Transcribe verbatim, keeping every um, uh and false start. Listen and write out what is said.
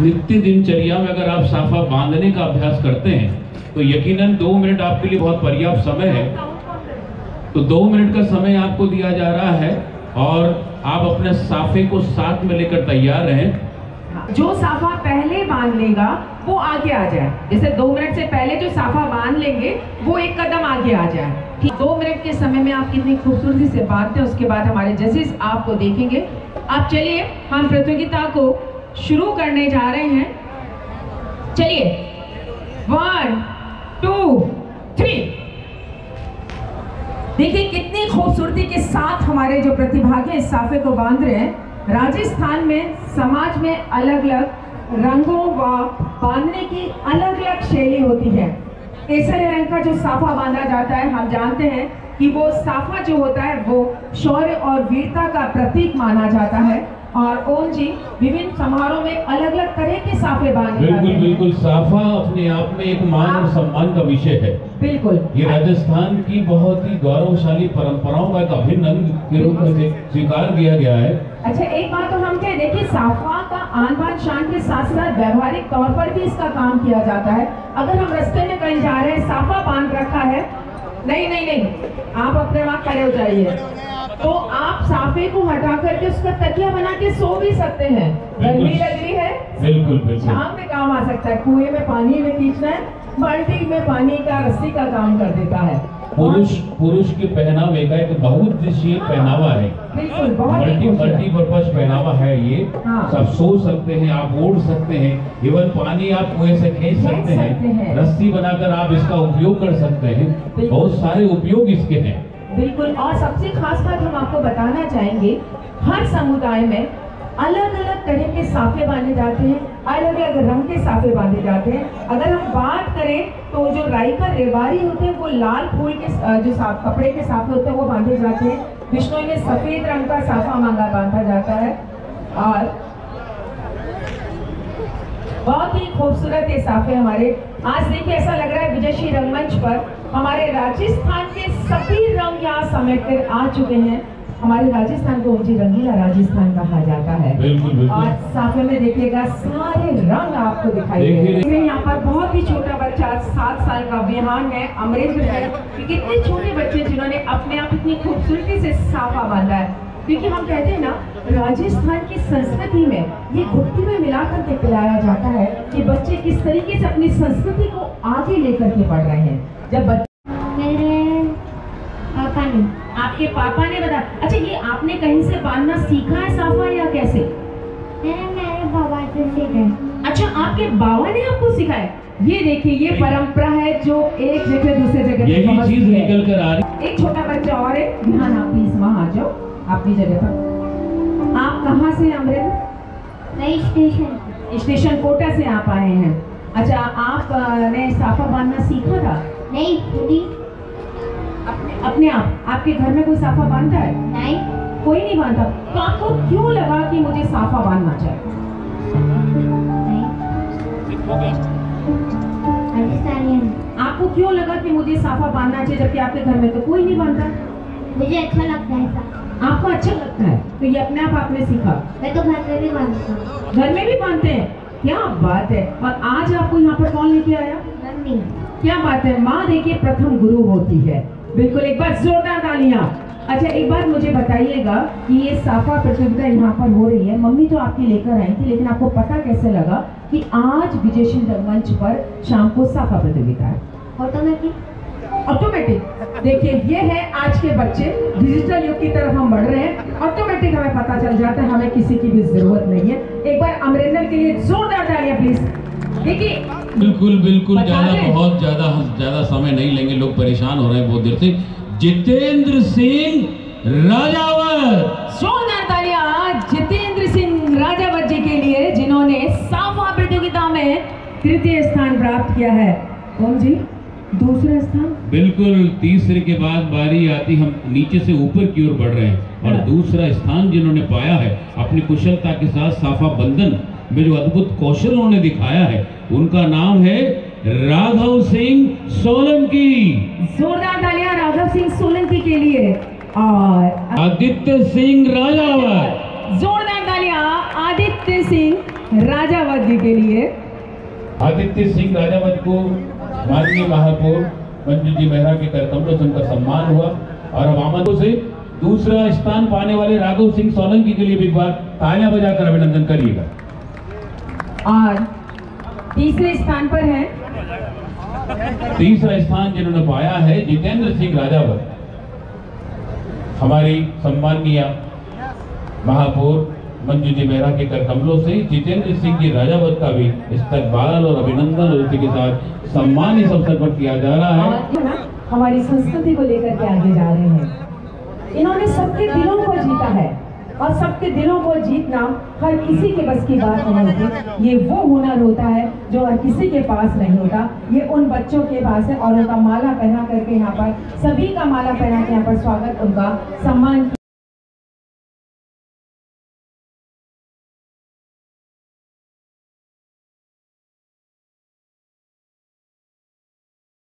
नित्य दिनचर्या में अगर आप साफा बांधने का अभ्यास करते हैं तो यकीनन दो मिनट आपके लिए बहुत पर्याप्त समय है। तो दो मिनट का समय आपको दिया जा रहा है और आप अपने साफे को साथ में लेकर तैयार रहें। जो साफा पहले बांध लेगा वो आगे आ जाए, जैसे दो मिनट से पहले जो साफा बांध लेंगे वो एक कदम आगे आ जाए। दो मिनट के समय में आप कितनी खूबसूरती से बांधते हैं, उसके बाद हमारे जजेस आपको देखेंगे। आप चलिए, हम प्रतियोगिता को शुरू करने जा रहे हैं। चलिए, वन टू थ्री। देखिए कितनी खूबसूरती के साथ हमारे जो प्रतिभागी इस साफे को बांध रहे हैं। राजस्थान में समाज में अलग अलग रंगों व बांधने की अलग अलग शैली होती है। केसरी रंग का जो साफा बांधा जाता है, हम जानते हैं कि वो साफा जो होता है वो शौर्य और वीरता का प्रतीक माना जाता है। और ओम जी, विभिन्न समारोह में अलग अलग तरह के साफे बांधे जाते हैं। बिल्कुल बिल्कुल, साफा अपने आप में एक मान और सम्मान का विषय है। बिल्कुल, ये राजस्थान की बहुत ही गौरवशाली परंपराओं का एक अभिन्न अंग के रूप में स्वीकार किया गया है। अच्छा, एक बात तो हम कह देखिए, साफा का आन बान शान के साथ साथ व्यवहारिक तौर पर भी इसका काम किया जाता है। अगर हम रास्ते में कहीं जा रहे हैं, साफा बांध रखा है, नहीं नहीं नहीं आप अपने वहाँ खड़े हो जाइए, तो आप साफे को हटा करके उसका तकिया बना के सो भी सकते हैं। गर्मी लग रही है, बिल्कुल बिल्कुल, छांव में काम आ सकता है। कुएं में पानी में खींचना है, बाल्टी में पानी का रस्सी का काम कर देता है। पुरुष पुरुष के पहनावे का एक बहुत दिशीय पहनावा है, बिल्कुल बहुत मल्टीपर्पज पहनावा है ये। हाँ। सब सो सकते हैं, आप ओढ़ सकते हैं, इवन पानी आप कुएं से खींच सकते हैं, रस्सी बनाकर आप इसका उपयोग कर सकते हैं। बहुत सारे उपयोग इसके हैं, बिल्कुल। और सबसे खास बात हम आपको बताना चाहेंगे, हर समुदाय में अलग अलग तरह के साफे बांधे जाते हैं, अलग अलग रंग के साफे बांधे जाते हैं। अगर हम बात करें तो जो राई का रेवारी होते हैं वो लाल फूल के जो कपड़े के साफे होते हैं वो बांधे जाते हैं। बिश्नोई में सफेद रंग का साफा मांगा बांधा जाता है और बहुत ही खूबसूरत ये साफे हमारे। आज देखिए ऐसा लग रहा है विजय सिंह रंगमंच पर हमारे राजस्थान के सभी रंग यहाँ समेट कर आ चुके हैं। हमारे राजस्थान को ऊंची रंगीला राजस्थान कहा जाता है। बिल्कुल, बिल्कुल। और साफे में देखिएगा सारे रंग आपको दिखाई देंगे। यहाँ पर बहुत ही छोटा बच्चा, सात साल का विहान है, अमरेंद्र है। कितने छोटे बच्चे जिन्होंने अपने आप इतनी खूबसूरती से साफा बांधा है, क्योंकि हम कहते हैं ना राजस्थान की संस्कृति में ये गुप्ती में मिला करके पिलाया जाता है कि बच्चे किस तरीके से अपनी संस्कृति को आगे लेकर के बढ़ रहे हैं। जब बच्चे आपके पापा ने बताया, अच्छा ये आपने कहीं से बांधना सीखा है साफा या कैसे? मेरे बाबा से सीखा है। अच्छा, आपके बाबा ने आपको सिखाया? ये देखिए ये परंपरा है जो एक जगह दूसरे जगह यही चीज निकल कर आ रही। एक छोटा बच्चा और है, ध्यान आप प्लीज वहाँ आ जाओ अपनी जगह पर। आप कहाँ से अमरेंद्र? स्टेशन स्टेशन कोटा से आप आए हैं। अच्छा, आपने साफा बांधना सीखा था? नहीं, अपने आप। आपके घर में कोई साफा बांधता है? नहीं, कोई नहीं बांधता। तो आपको क्यों लगा कि मुझे साफा बांधना चाहिए? आपको क्यों लगा कि मुझे साफा बांधना चाहिए जबकि आपके घर में तो कोई नहीं बांधता? मुझे अच्छा लगता है। आपको अच्छा लगता है, तो ये अपने आप आपने सीखा? मैं तो घर में भी बांधता हूँ। घर में भी बांधते हैं? क्या बात है। और आज आपको यहाँ पर कौन लेके आया? मम्मी। क्या बात है, माँ देखिए प्रथम गुरु होती है। बिल्कुल, एक बार जोरदार तालियां। अच्छा, एक बार मुझे बताइएगा कि ये साफा प्रतियोगिता यहाँ पर हो रही है, मम्मी तो आपकी लेकर आई थी, लेकिन आपको पता कैसे लगा कि आज विजय सिंह रंगमंच पर शाम को साफा प्रतियोगिता है? ऑटोमेटिक ऑटोमेटिक देखिए ये है आज के बच्चे, डिजिटल युग की तरफ हम बढ़ रहे हैं। ऑटोमेटिक हमें पता चल जाता है, हमें किसी की भी जरूरत नहीं है। एक बार अमरेंद्र के लिए जोरदार तालियां प्लीज। बिल्कुल बिल्कुल, ज्यादा बहुत ज्यादा ज्यादा समय नहीं लेंगे, लोग परेशान हो रहे हैं बहुत देर से। जितेंद्र सिंह राजावत, जोरदार तालियां जितेंद्र सिंह राजावत जी के लिए, जिन्होंने साफा प्रतियोगिता में तृतीय स्थान प्राप्त किया है। ओम जी, दूसरा स्थान? बिल्कुल, तीसरे के बाद बारी आती, हम नीचे से ऊपर की ओर बढ़ रहे हैं। और दूसरा स्थान जिन्होंने पाया है, अपनी कुशलता के साथ साफा बंधन में जो अद्भुत कौशल उन्होंने दिखाया है, उनका नाम है राघव सिंह सोलंकी। जोरदार तालियां राघव सिंह सोलंकी के लिए। और आदित्य सिंह राजावत, जोरदार तालियां आदित्य सिंह राजावत जी के लिए आदित्य सिंह राजावत को माननीय महापौर पंडित जी मेहरा के करतब से उनका सम्मान हुआ। और वामनों से दूसरा स्थान पाने वाले राघव सिंह सोलंकी के लिए भी एक बार तालियां बजाकर अभिनंदन करिएगा। और तीसरे स्थान पर है, तीसरा स्थान जिन्होंने पाया है जितेंद्र सिंह राजावत, हमारी सम्माननीय महापौर मंजू जी मेहरा के करकमलों से जितेंद्र सिंह जी राजावत का भी इस्तकबाल और अभिनंदन और उसी के साथ सम्मान इस अवसर पर किया जा रहा है। हमारी संस्कृति को लेकर के आगे जा रहे हैं। इन्होंने सबके दिलों को जीता है और सबके दिलों को जीतना हर किसी के बस की बात नहीं होती। ये वो हुनर होता है जो हर किसी के पास नहीं होता, ये उन बच्चों के पास है। और उनका माला पहना करके यहाँ पर सभी का माला पहना के यहाँ पर स्वागत उनका सम्मान